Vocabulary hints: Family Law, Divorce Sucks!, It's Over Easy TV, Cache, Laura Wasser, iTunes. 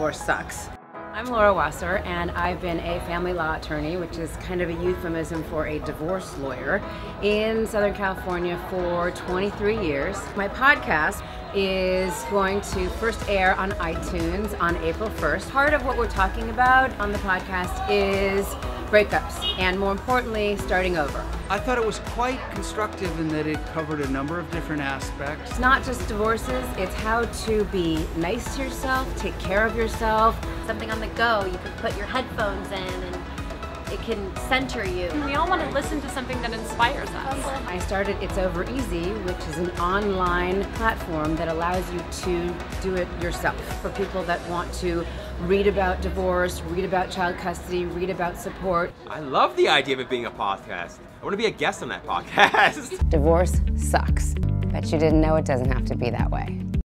divorce sucks. I'm Laura Wasser, and I've been a family law attorney, which is kind of a euphemism for a divorce lawyer, in Southern California for 23 years. My podcast is going to first air on iTunes on April 1st. Part of what we're talking about on the podcast is breakups, and more importantly, starting over. I thought it was quite constructive in that it covered a number of different aspects. It's not just divorces, it's how to be nice to yourself, take care of yourself. Something on the go, you can put your headphones in and it can center you. We all want to listen to something that inspires us. I started It's Over Easy, which is an online platform that allows you to do it yourself for people that want to read about divorce, read about child custody, read about support. I love the idea of it being a podcast. I want to be a guest on that podcast. Divorce sucks. Bet you didn't know it doesn't have to be that way.